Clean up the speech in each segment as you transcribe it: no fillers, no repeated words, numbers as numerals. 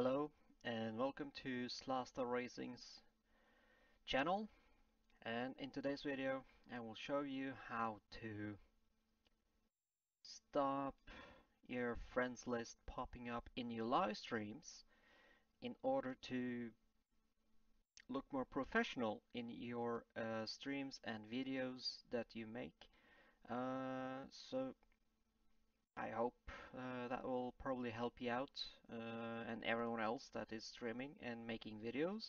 Hello and welcome to Slaster Racing's channel, and in today's video I will show you how to stop your friends list popping up in your live streams in order to look more professional in your streams and videos that you make. So I hope that will probably help you out and everyone else that is streaming and making videos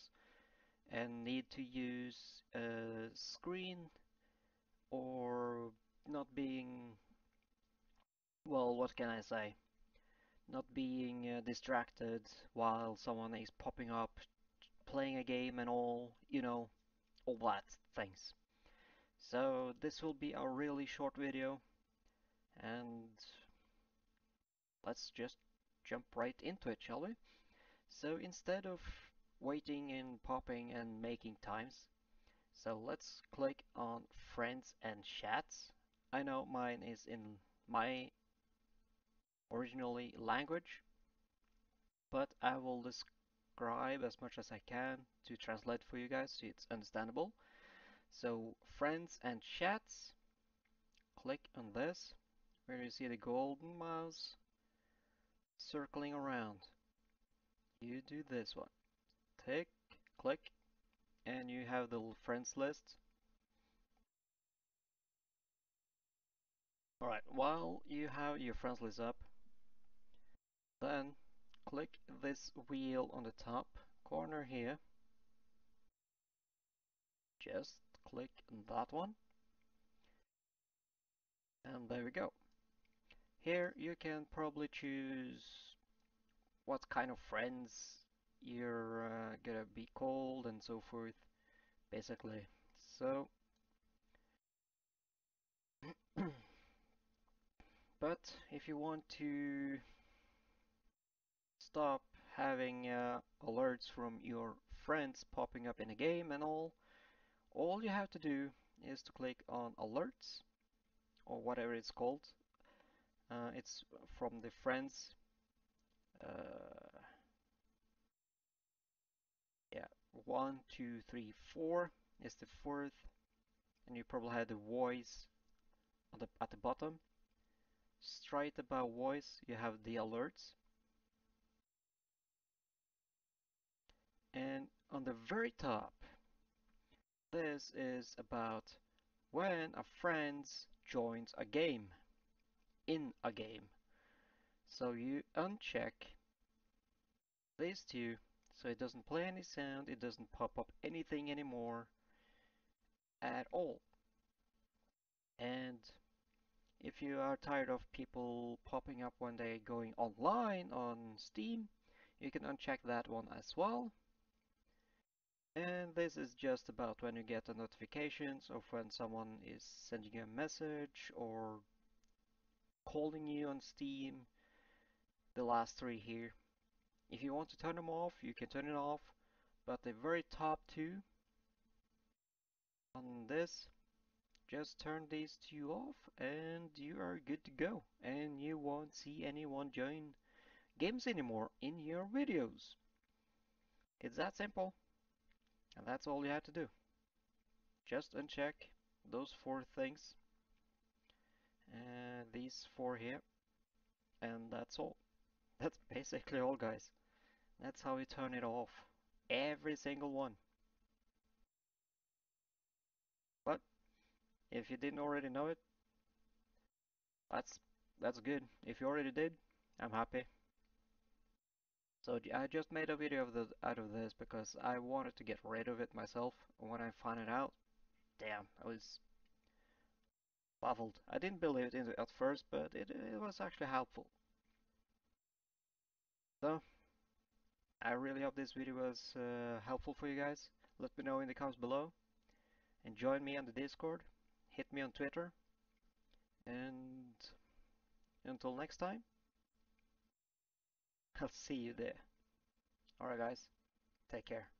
and need to use a screen or not being, well, what can I say, not being distracted while someone is popping up, playing a game and all, you know, all that things. So this will be a really short video and let's just jump right into it, shall we? So instead of waiting and popping and making times, so let's click on friends and chats. I know mine is in my originally language, but I will describe as much as I can to translate for you guys so it's understandable. So friends and chats, click on this where you see the golden mouse circling around. You do this one, click, and you have the friends list. Alright, while you have your friends list up, then click this wheel on the top corner here, just click that one, and there we go. Here you can probably choose what kind of friends you're gonna be called and so forth, basically. So, but if you want to stop having alerts from your friends popping up in a game and all you have to do is to click on alerts or whatever it's called. It's from the friends, yeah, 1, 2, 3, 4 is the fourth, and you probably had the voice at the bottom. Straight above voice you have the alerts, and on the very top this is about when a friend joins a game. In a game, so you uncheck these two so it doesn't play any sound, it doesn't pop up anything anymore at all. And if you are tired of people popping up when they're going online on Steam, you can uncheck that one as well. And this is just about when you get the notifications of when someone is sending you a message or calling you on Steam, the last three here. If you want to turn them off, you can turn it off, but the very top two on this, just turn these two off and you are good to go, and you won't see anyone join games anymore in your videos. It's that simple, and that's all you have to do. Just uncheck those four things, these four here, and that's all. That's basically all, guys. That's how you turn it off, every single one. But if you didn't already know it, that's good. If you already did, I'm happy. So I just made a video of out of this because I wanted to get rid of it myself. When I found it out, damn, I was baffled. I didn't believe it at first, but it was actually helpful. So, I really hope this video was helpful for you guys. Let me know in the comments below. And join me on the Discord. Hit me on Twitter. And until next time, I'll see you there. Alright guys, take care.